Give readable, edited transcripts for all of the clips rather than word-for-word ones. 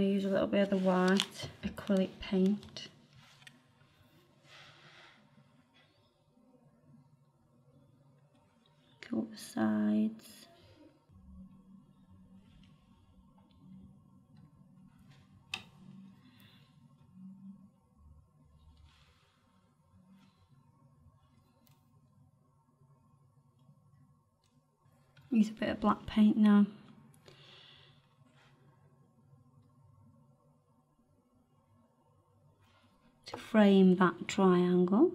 going to use a little bit of the white acrylic paint. Coat the sides. Use a bit of black paint now. To frame that triangle.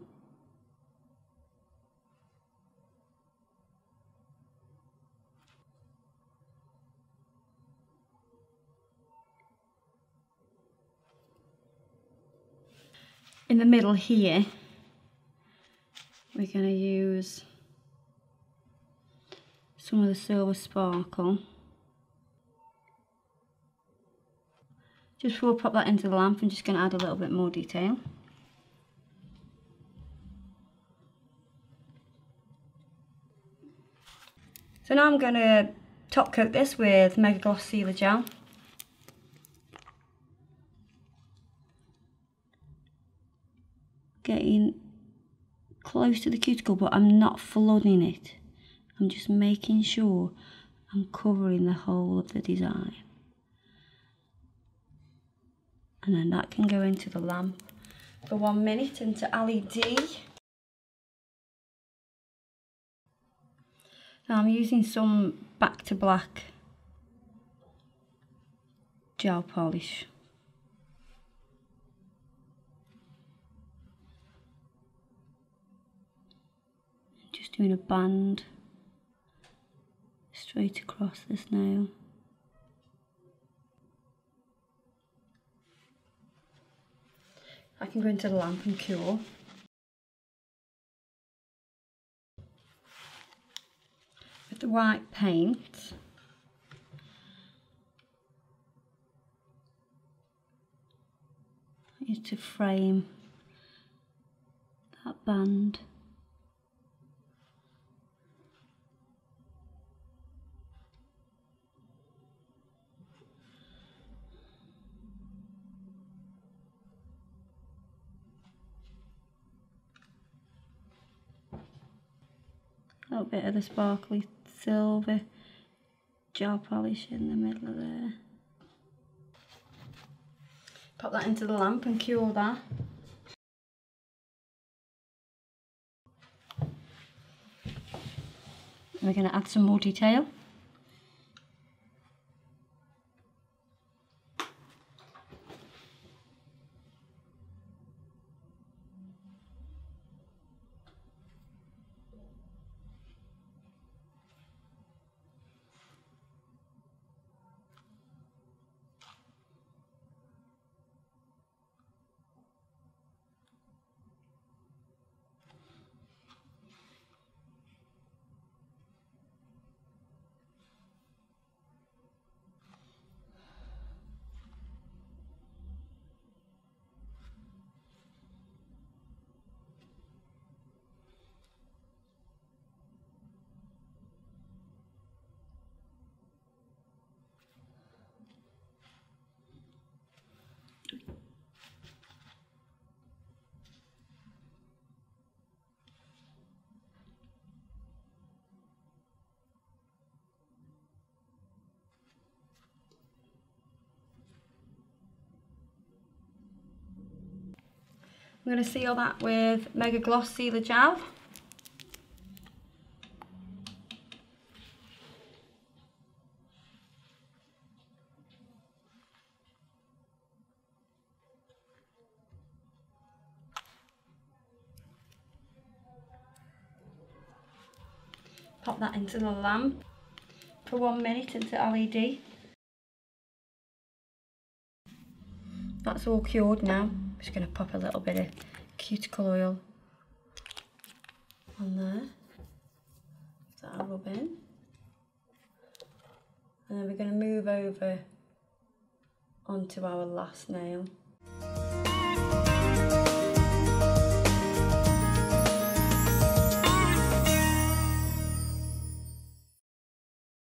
In the middle here, we're going to use some of the silver sparkle. Just before I pop that into the lamp, I'm just going to add a little bit more detail. So now I'm going to top coat this with Mega Gloss Sealer Gel. Getting close to the cuticle, but I'm not flooding it. I'm just making sure I'm covering the whole of the design. And then that can go into the lamp for 1 minute into LED. Now I'm using some back to black gel polish. Just doing a band straight across this nail. I can go into the lamp and cure. With the white paint, I need to frame that band. A little bit of the sparkly silver gel polish in the middle of there. Pop that into the lamp and cure that. We're going to add some more detail. I'm going to seal that with Mega Gloss Sealer Gel. Pop that into the lamp for 1 minute into LED. That's all cured now. I'm just going to pop a little bit of cuticle oil on there. That'll rub in. And then we're going to move over onto our last nail.